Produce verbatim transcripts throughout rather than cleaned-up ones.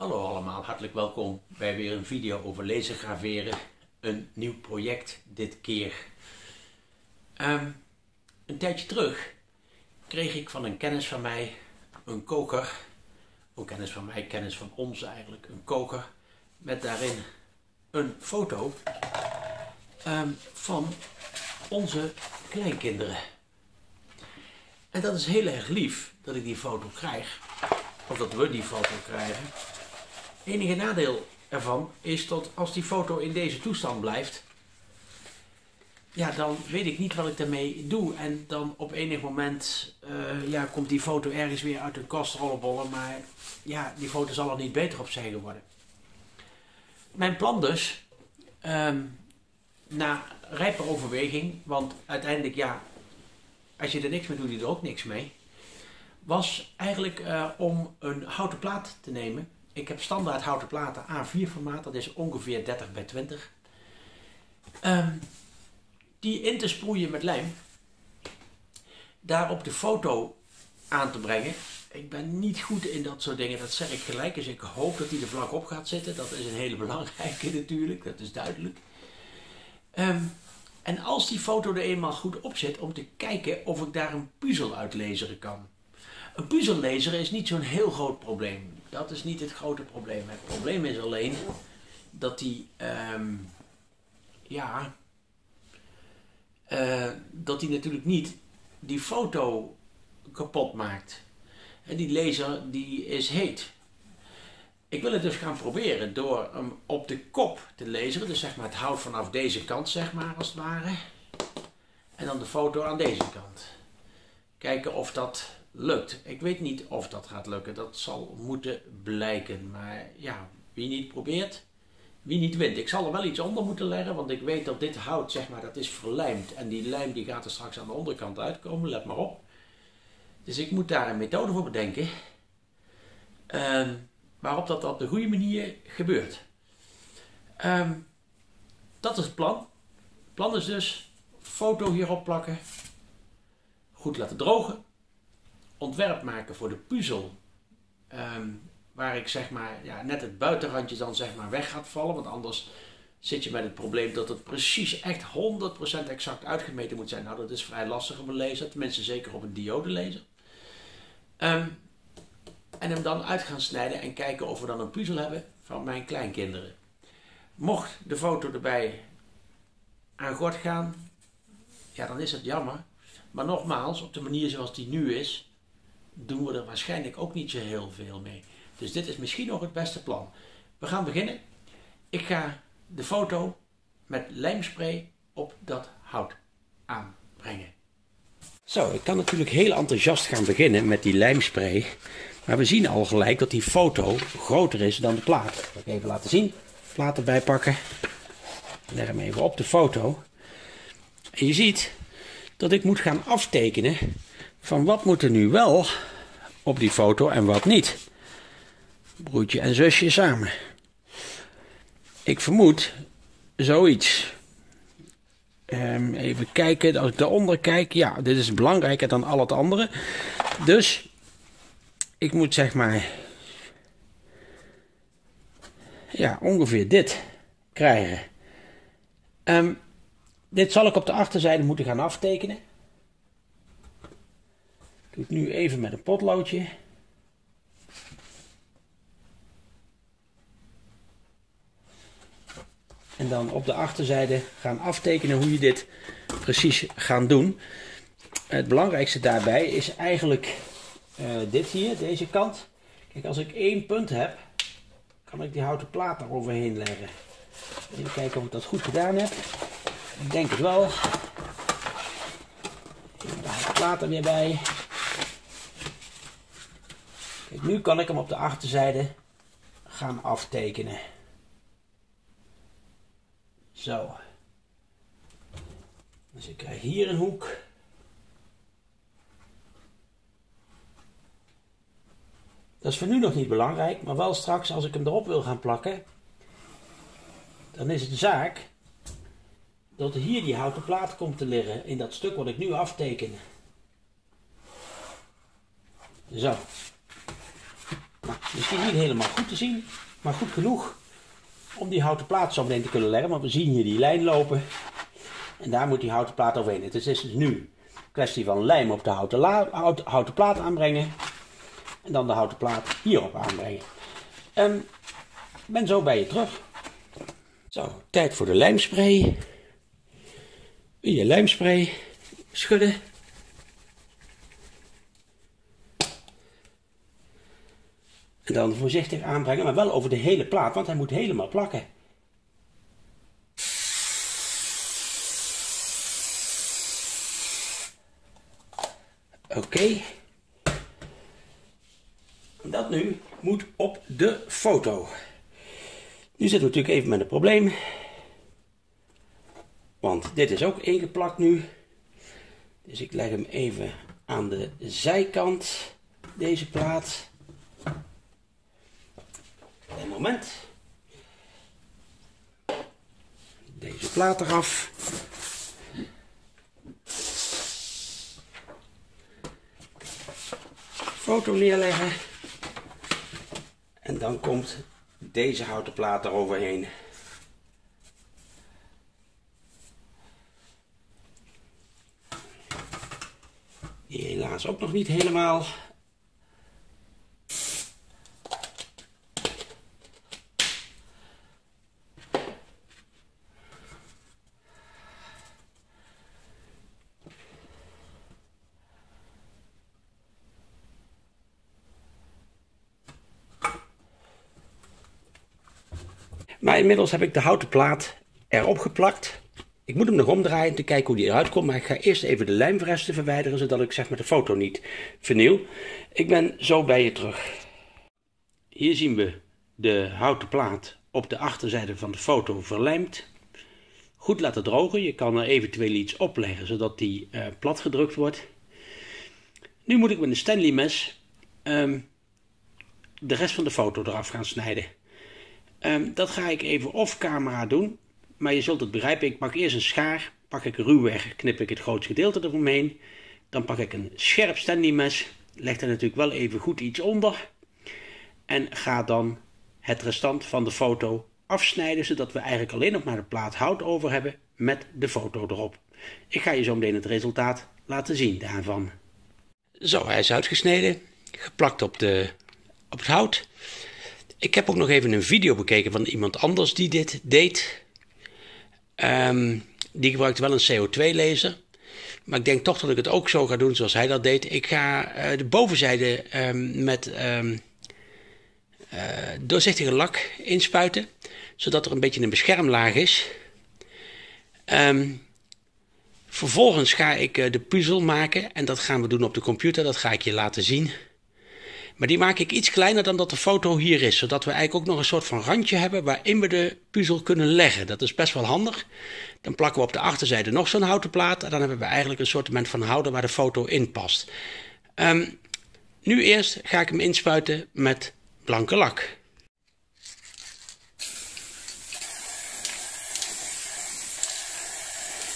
Hallo allemaal, hartelijk welkom bij weer een video over laser graveren. Een nieuw project dit keer. Um, een tijdje terug kreeg ik van een kennis van mij een koker. Ook kennis van mij, kennis van ons eigenlijk. Een koker met daarin een foto um, van onze kleinkinderen. En dat is heel erg lief dat ik die foto krijg. Of dat we die foto krijgen. Het enige nadeel ervan is dat als die foto in deze toestand blijft, ja, dan weet ik niet wat ik daarmee doe. En dan op enig moment uh, ja, komt die foto ergens weer uit een kast rollenbollen. Maar ja, die foto zal er niet beter op zijn geworden. Mijn plan dus, um, na rijpe overweging, want uiteindelijk ja, als je er niks mee doet, doe je er ook niks mee, was eigenlijk uh, om een houten plaat te nemen. Ik heb standaard houten platen A vier formaat, dat is ongeveer dertig bij twintig. Um, die in te sproeien met lijm. Daarop de foto aan te brengen. Ik ben niet goed in dat soort dingen, dat zeg ik gelijk. Dus ik hoop dat die er vlak op gaat zitten. Dat is een hele belangrijke natuurlijk, dat is duidelijk. Um, en als die foto er eenmaal goed op zit, om te kijken of ik daar een puzzel uit laseren kan. Een puzzel laseren is niet zo'n heel groot probleem. Dat is niet het grote probleem. Het probleem is alleen dat die, um, ja, uh, dat die natuurlijk niet die foto kapot maakt. En die laser die is heet. Ik wil het dus gaan proberen door hem op de kop te laseren. Dus zeg maar het hout vanaf deze kant, zeg maar, als het ware. En dan de foto aan deze kant. Kijken of dat lukt. Ik weet niet of dat gaat lukken. Dat zal moeten blijken. Maar ja, wie niet probeert, wie niet wint. Ik zal er wel iets onder moeten leggen, want ik weet dat dit hout, zeg maar, dat is verlijmd. En die lijm die gaat er straks aan de onderkant uitkomen. Let maar op. Dus ik moet daar een methode voor bedenken. Um, waarop dat op de goede manier gebeurt. Um, dat is het plan. Het plan is dus foto hierop plakken. Goed laten drogen. Ontwerp maken voor de puzzel, um, waar ik zeg maar ja, net het buitenrandje dan zeg maar weg gaat vallen, want anders zit je met het probleem dat het precies echt honderd procent exact uitgemeten moet zijn. Nou, dat is vrij lastig op een laser, tenminste zeker op een diode laser. Um, en hem dan uit gaan snijden en kijken of we dan een puzzel hebben van mijn kleinkinderen. Mocht de foto erbij aan gort gaan, ja, dan is het jammer. Maar nogmaals, op de manier zoals die nu is, doen we er waarschijnlijk ook niet zo heel veel mee. Dus dit is misschien nog het beste plan. We gaan beginnen. Ik ga de foto met lijmspray op dat hout aanbrengen. Zo, ik kan natuurlijk heel enthousiast gaan beginnen met die lijmspray. Maar we zien al gelijk dat die foto groter is dan de plaat. Dat zal ik even laten zien. De plaat erbij pakken. Leg hem even op de foto. En je ziet dat ik moet gaan aftekenen van wat moet er nu wel op die foto en wat niet. Broertje en zusje samen. Ik vermoed zoiets. Um, even kijken, als ik daaronder kijk. Ja, dit is belangrijker dan al het andere. Dus ik moet zeg maar, ja, ongeveer dit krijgen. Um, dit zal ik op de achterzijde moeten gaan aftekenen. Ik doe het nu even met een potloodje. En dan op de achterzijde gaan aftekenen hoe je dit precies gaat doen. Het belangrijkste daarbij is eigenlijk uh, dit hier, deze kant. Kijk, als ik één punt heb, kan ik die houten plaat daar overheen leggen. Even kijken of ik dat goed gedaan heb. Ik denk het wel. Even de houten plaat er weer bij. Kijk, nu kan ik hem op de achterzijde gaan aftekenen. Zo. Dus ik krijg hier een hoek. Dat is voor nu nog niet belangrijk, maar wel straks als ik hem erop wil gaan plakken, dan is het zaak dat hier die houten plaat komt te liggen in dat stuk wat ik nu afteken. Zo. Misschien niet helemaal goed te zien, maar goed genoeg om die houten plaat zo meteen te kunnen leggen. Want we zien hier die lijn lopen en daar moet die houten plaat overheen. Het is dus nu een kwestie van lijm op de houten, la, hout, houten plaat aanbrengen en dan de houten plaat hierop aanbrengen. Um, ben zo bij je terug. Zo, tijd voor de lijmspray. Je lijmspray schudden. En dan voorzichtig aanbrengen, maar wel over de hele plaat, want hij moet helemaal plakken. Oké. Okay. Dat nu moet op de foto. Nu zitten we natuurlijk even met een probleem. Want dit is ook ingeplakt nu. Dus ik leg hem even aan de zijkant. Deze plaat. Een moment. Deze plaat eraf. Foto neerleggen. En dan komt deze houten plaat eroverheen. Die helaas ook nog niet helemaal. Maar inmiddels heb ik de houten plaat erop geplakt. Ik moet hem nog omdraaien om te kijken hoe die eruit komt. Maar ik ga eerst even de lijmresten verwijderen, zodat ik zeg maar de foto niet verniel. Ik ben zo bij je terug. Hier zien we de houten plaat op de achterzijde van de foto verlijmd. Goed laten drogen. Je kan er eventueel iets opleggen, zodat die uh, plat gedrukt wordt. Nu moet ik met een Stanley mes um, de rest van de foto eraf gaan snijden. Um, dat ga ik even off camera doen, maar je zult het begrijpen. Ik pak eerst een schaar, pak ik ruwweg, knip ik het grootste gedeelte eromheen. Dan pak ik een scherp Stanley mes, leg er natuurlijk wel even goed iets onder. En ga dan het restant van de foto afsnijden, zodat we eigenlijk alleen nog maar de plaat hout over hebben met de foto erop. Ik ga je zo meteen het resultaat laten zien daarvan. Zo, hij is uitgesneden, geplakt op, de, op het hout. Ik heb ook nog even een video bekeken van iemand anders die dit deed. Um, die gebruikt wel een C O twee laser. Maar ik denk toch dat ik het ook zo ga doen zoals hij dat deed. Ik ga uh, de bovenzijde um, met um, uh, doorzichtige lak inspuiten. Zodat er een beetje een beschermlaag is. Um, vervolgens ga ik uh, de puzzel maken. En dat gaan we doen op de computer. Dat ga ik je laten zien. Maar die maak ik iets kleiner dan dat de foto hier is. Zodat we eigenlijk ook nog een soort van randje hebben waarin we de puzzel kunnen leggen. Dat is best wel handig. Dan plakken we op de achterzijde nog zo'n houten plaat. En dan hebben we eigenlijk een soort van houder waar de foto in past. Um, nu eerst ga ik hem inspuiten met blanke lak.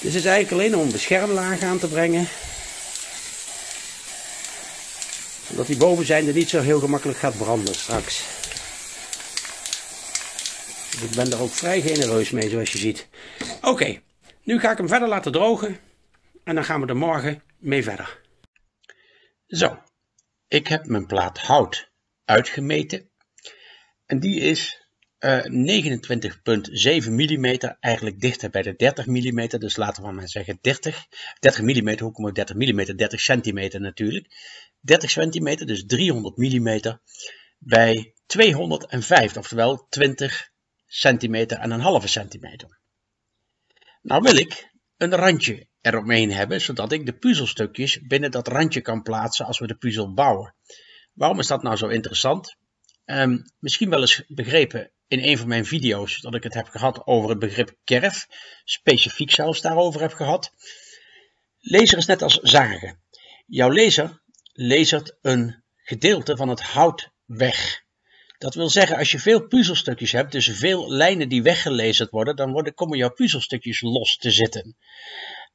Dit is eigenlijk alleen om een beschermlaag aan te brengen. Zodat die bovenzijde niet zo heel gemakkelijk gaat branden straks. Dus ik ben er ook vrij genereus mee, zoals je ziet. Oké, okay, nu ga ik hem verder laten drogen. En dan gaan we er morgen mee verder. Zo, ik heb mijn plaat hout uitgemeten. En die is uh, negenentwintig komma zeven millimeter, eigenlijk dichter bij de dertig millimeter. Dus laten we maar zeggen dertig. dertig millimeter, hoe kom ik dertig millimeter? dertig centimeter natuurlijk. dertig centimeter, dus driehonderd millimeter bij tweehonderdvijf, oftewel twintig centimeter en een halve centimeter. Nou wil ik een randje eromheen hebben, zodat ik de puzzelstukjes binnen dat randje kan plaatsen als we de puzzel bouwen. Waarom is dat nou zo interessant? Um, misschien wel eens begrepen in een van mijn video's dat ik het heb gehad over het begrip kerf, specifiek zelfs daarover heb gehad. Laser is net als zagen. Jouw laser lasert een gedeelte van het hout weg. Dat wil zeggen, als je veel puzzelstukjes hebt, dus veel lijnen die weggelazerd worden, dan worden, komen jouw puzzelstukjes los te zitten.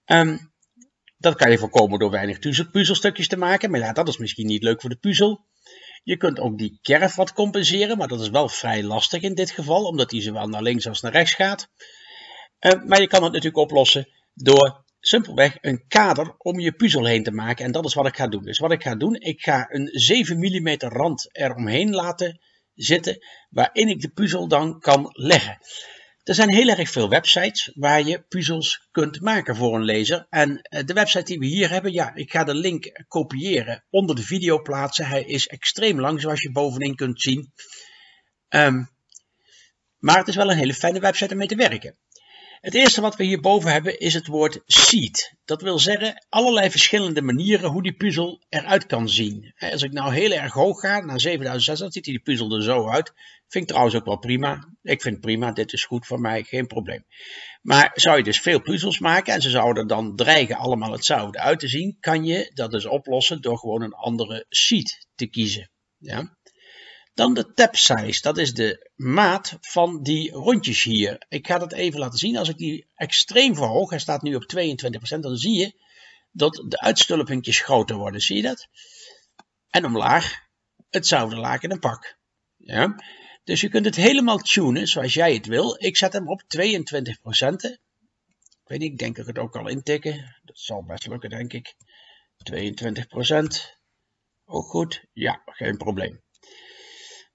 Um, dat kan je voorkomen door weinig puzzelstukjes te maken, maar ja, dat is misschien niet leuk voor de puzzel. Je kunt ook die kerf wat compenseren, maar dat is wel vrij lastig in dit geval, omdat die zowel naar links als naar rechts gaat. Uh, maar je kan het natuurlijk oplossen door simpelweg een kader om je puzzel heen te maken. En dat is wat ik ga doen. Dus wat ik ga doen, ik ga een zeven millimeter rand eromheen laten zitten, waarin ik de puzzel dan kan leggen. Er zijn heel erg veel websites waar je puzzels kunt maken voor een lezer. En de website die we hier hebben, ja, ik ga de link kopiëren, onder de video plaatsen. Hij is extreem lang, zoals je bovenin kunt zien. Um, maar het is wel een hele fijne website om mee te werken. Het eerste wat we hierboven hebben is het woord seed. Dat wil zeggen allerlei verschillende manieren hoe die puzzel eruit kan zien. Als ik nou heel erg hoog ga, naar zevenduizend zeshonderd, dan ziet die puzzel er zo uit. Vind ik trouwens ook wel prima. Ik vind het prima, dit is goed voor mij, geen probleem. Maar zou je dus veel puzzels maken en ze zouden dan dreigen allemaal hetzelfde uit te zien, kan je dat dus oplossen door gewoon een andere seed te kiezen. Ja. Dan de tab size, dat is de maat van die rondjes hier. Ik ga dat even laten zien. Als ik die extreem verhoog, hij staat nu op tweeëntwintig procent, dan zie je dat de uitstulpingjes groter worden. Zie je dat? En omlaag hetzelfde laken en pak. Ja. Dus je kunt het helemaal tunen zoals jij het wil. Ik zet hem op tweeëntwintig procent. Ik weet niet, ik denk dat ik het ook al intikken. Dat zal best lukken, denk ik. tweeëntwintig procent. Ook goed. Ja, geen probleem.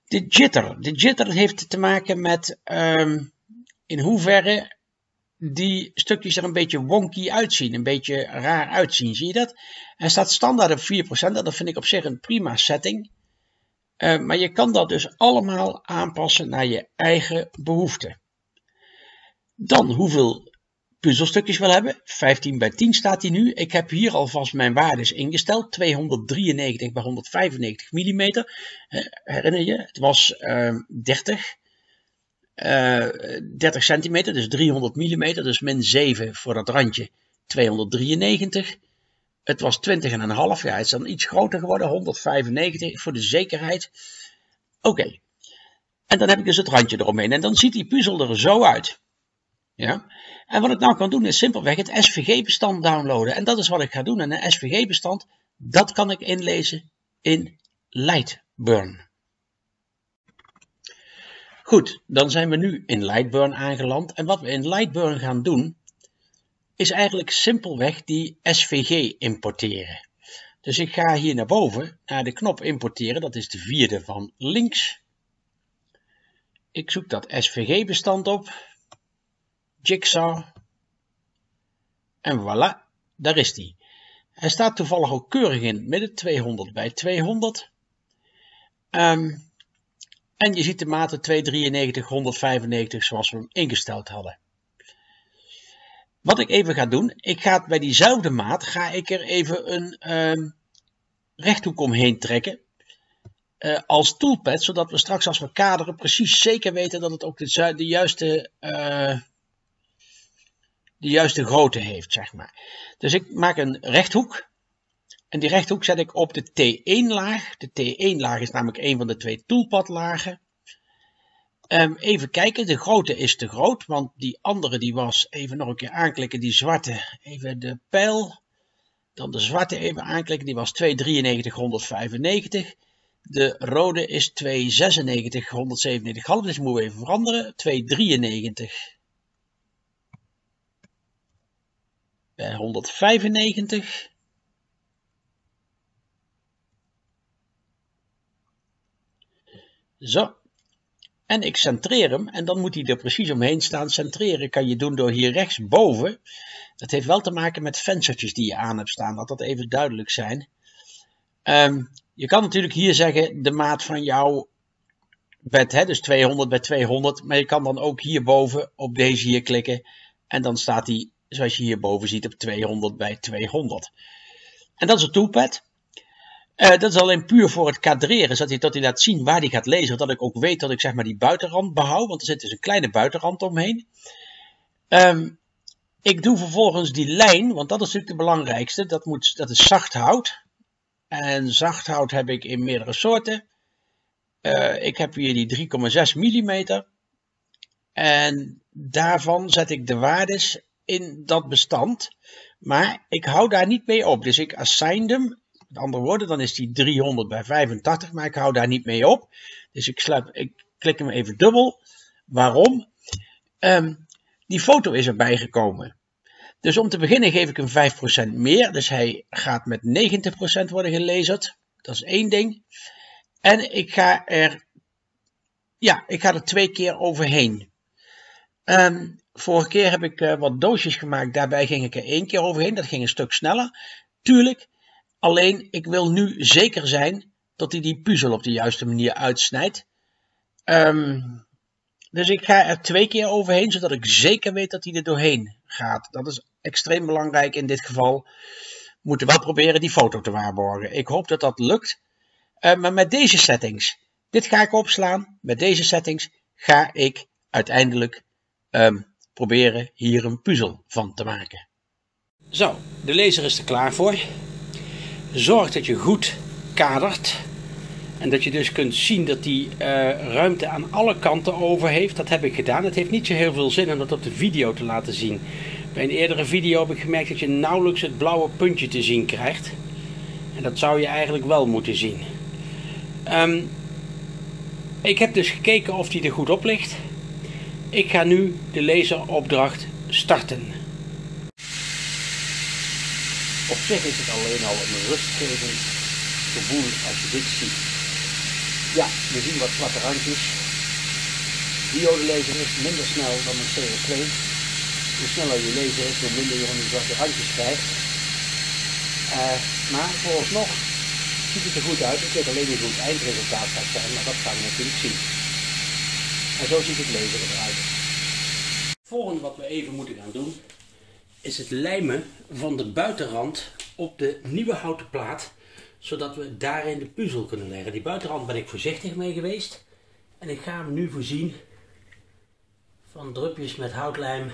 De jitter. De jitter heeft te maken met um, in hoeverre die stukjes er een beetje wonky uitzien. Een beetje raar uitzien. Zie je dat? Hij staat standaard op vier procent. Dat vind ik op zich een prima setting. Uh, maar je kan dat dus allemaal aanpassen naar je eigen behoeften. Dan hoeveel puzzelstukjes wil hebben. vijftien bij tien staat hij nu. Ik heb hier alvast mijn waardes ingesteld. tweehonderddrieënnegentig bij honderdvijfennegentig millimeter. Uh, herinner je? Het was uh, dertig centimeter. Dus driehonderd millimeter. Dus min zeven voor dat randje. tweehonderddrieënnegentig. Het was twintig komma vijf. Ja, het is dan iets groter geworden. honderdvijfennegentig voor de zekerheid. Oké. Okay. En dan heb ik dus het randje eromheen. En dan ziet die puzzel er zo uit. Ja. En wat ik nou kan doen is simpelweg het S V G-bestand downloaden. En dat is wat ik ga doen. En een S V G-bestand, dat kan ik inlezen in Lightburn. Goed, dan zijn we nu in Lightburn aangeland. En wat we in Lightburn gaan doen, is eigenlijk simpelweg die S V G importeren. Dus ik ga hier naar boven, naar de knop importeren. Dat is de vierde van links. Ik zoek dat S V G-bestand op. Jigsaw. En voilà, daar is die. Hij staat toevallig ook keurig in het midden, tweehonderd bij tweehonderd. Um, en je ziet de maten tweehonderddrieënnegentig, honderdvijfennegentig zoals we hem ingesteld hadden. Wat ik even ga doen, ik ga bij diezelfde maat ga ik er even een um, rechthoek omheen trekken. Uh, als toolpad, zodat we straks als we kaderen precies zeker weten dat het ook de, de juiste... Uh, de juiste grootte heeft, zeg maar. Dus ik maak een rechthoek. En die rechthoek zet ik op de T één laag. De T één laag is namelijk een van de twee toolpadlagen. Um, even kijken, de grootte is te groot. Want die andere die was, even nog een keer aanklikken, die zwarte. Even de pijl. Dan de zwarte even aanklikken, die was tweehonderddrieënnegentig, honderdvijfennegentig. De rode is tweehonderdzesennegentig, honderdzevenennegentig komma vijf. Dus moeten we even veranderen. tweehonderddrieënnegentig. Bij honderdvijfennegentig. Zo. En ik centreer hem. En dan moet hij er precies omheen staan. Centreren kan je doen door hier rechtsboven. Dat heeft wel te maken met venstertjes die je aan hebt staan. Laat dat even duidelijk zijn. Um, je kan natuurlijk hier zeggen de maat van jouw bed. Hè? Dus tweehonderd bij tweehonderd. Maar je kan dan ook hierboven op deze hier klikken. En dan staat hij, zoals je hierboven ziet, op tweehonderd bij tweehonderd. En dat is een toolpad. Uh, dat is alleen puur voor het kadreren. Zodat hij, dat hij laat zien waar hij gaat lezen. Dat ik ook weet dat ik zeg maar die buitenrand behoud. Want er zit dus een kleine buitenrand omheen. Um, ik doe vervolgens die lijn. Want dat is natuurlijk de belangrijkste. Dat, moet, dat is zacht hout. En zacht hout heb ik in meerdere soorten. Uh, ik heb hier die drie komma zes millimeter. En daarvan zet ik de waardes in dat bestand, maar ik hou daar niet mee op. Dus ik assign hem Met andere woorden, dan is die driehonderd bij vijfentachtig, maar ik hou daar niet mee op. Dus ik, sluit, ik klik hem even dubbel. Waarom? Um, die foto is erbij gekomen. Dus om te beginnen geef ik hem vijf procent meer. Dus hij gaat met negentig procent worden gelaserd. Dat is één ding. En ik ga er, ja, ik ga er twee keer overheen. Um, vorige keer heb ik uh, wat doosjes gemaakt. Daarbij ging ik er één keer overheen. Dat ging een stuk sneller. Tuurlijk. Alleen, ik wil nu zeker zijn dat hij die puzzel op de juiste manier uitsnijdt. Um, dus ik ga er twee keer overheen, zodat ik zeker weet dat hij er doorheen gaat. Dat is extreem belangrijk in dit geval. We moeten wel proberen die foto te waarborgen. Ik hoop dat dat lukt. Uh, maar met deze settings, dit ga ik opslaan. Met deze settings ga ik uiteindelijk um, proberen hier een puzzel van te maken. Zo, de laser is er klaar voor. Zorg dat je goed kadert en dat je dus kunt zien dat die uh, ruimte aan alle kanten over heeft. Dat heb ik gedaan. Het heeft niet zo heel veel zin om dat op de video te laten zien. Bij een eerdere video heb ik gemerkt dat je nauwelijks het blauwe puntje te zien krijgt. En dat zou je eigenlijk wel moeten zien. Um, ik heb dus gekeken of die er goed op ligt. Ik ga nu de laseropdracht starten. Op zich is het alleen al een rustgevend gevoel als je dit ziet. Ja, we zien wat platte randjes. Diode laser is minder snel dan een C O twee. Hoe sneller je laser is, hoe minder je van die zwarte randjes krijgt. Uh, maar vooralsnog ziet het er goed uit. Ik weet alleen niet hoe het eindresultaat gaat zijn, maar dat gaan we natuurlijk zien. En zo ziet het laser eruit. Het volgende wat we even moeten gaan doen is het lijmen van de buitenrand op de nieuwe houten plaat, zodat we daarin de puzzel kunnen leggen. Die buitenrand ben ik voorzichtig mee geweest en ik ga hem nu voorzien van drupjes met houtlijm .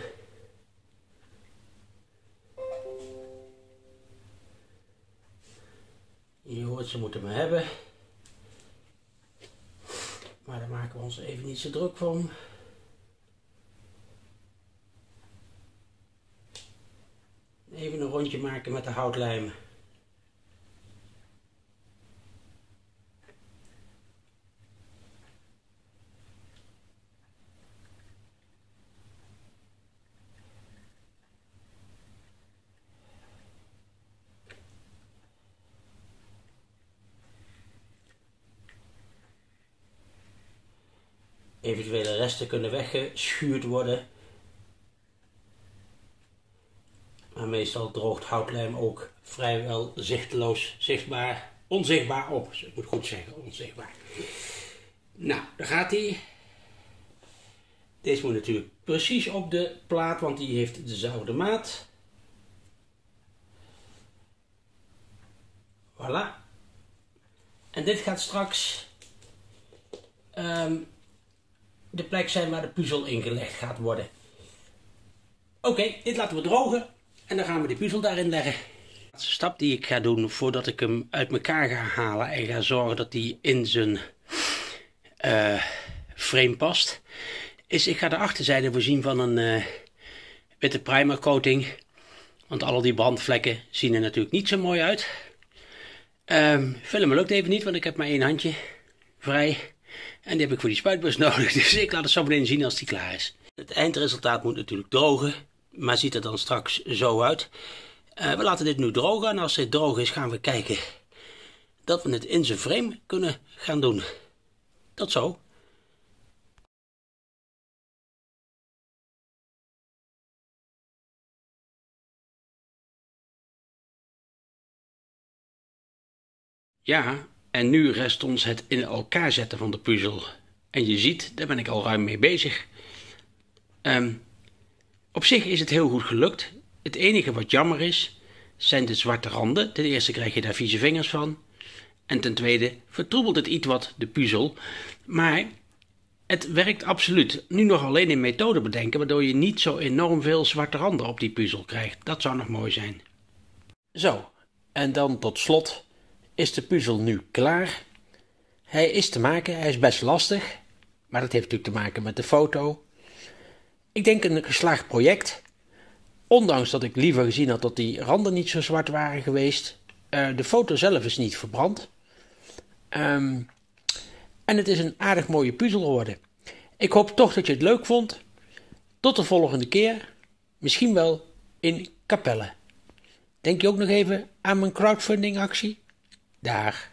Je hoort, ze moeten me hebben, maar daar maken we ons even niet zo druk van. Even een rondje maken met de houtlijm. Eventuele resten kunnen weggeschuurd worden. Maar meestal droogt houtlijm ook vrijwel zichteloos, zichtbaar, onzichtbaar op. Dus ik moet goed zeggen, onzichtbaar. Nou, daar gaat hij. Deze moet natuurlijk precies op de plaat, want die heeft dezelfde maat. Voilà. En dit gaat straks um, de plek zijn waar de puzzel ingelegd gaat worden. Oké, okay, dit laten we drogen. En dan gaan we de puzzel daarin leggen. De laatste stap die ik ga doen voordat ik hem uit elkaar ga halen en ga zorgen dat hij in zijn uh, frame past, is ik ga de achterzijde voorzien van een uh, witte primer coating. Want al die brandvlekken zien er natuurlijk niet zo mooi uit. Um, filmen lukt even niet, want ik heb maar één handje vrij. En die heb ik voor die spuitbus nodig, dus ik laat het zo meteen zien als die klaar is. Het eindresultaat moet natuurlijk drogen. Maar ziet er dan straks zo uit. Uh, we laten dit nu drogen. En als dit droog is gaan we kijken dat we het in zijn frame kunnen gaan doen. Tot zo. Ja, en nu rest ons het in elkaar zetten van de puzzel. En je ziet, daar ben ik al ruim mee bezig. Um, Op zich is het heel goed gelukt. Het enige wat jammer is, zijn de zwarte randen. Ten eerste krijg je daar vieze vingers van. En ten tweede vertroebelt het iets wat de puzzel. Maar het werkt absoluut. Nu nog alleen een methode bedenken, waardoor je niet zo enorm veel zwarte randen op die puzzel krijgt. Dat zou nog mooi zijn. Zo, en dan tot slot is de puzzel nu klaar. Hij is te maken, hij is best lastig. Maar dat heeft natuurlijk te maken met de foto. Ik denk een geslaagd project, ondanks dat ik liever gezien had dat die randen niet zo zwart waren geweest. Uh, de foto zelf is niet verbrand. Um, en het is een aardig mooie puzzel geworden. Ik hoop toch dat je het leuk vond. Tot de volgende keer. Misschien wel in Capelle. Denk je ook nog even aan mijn crowdfunding actie? Daar.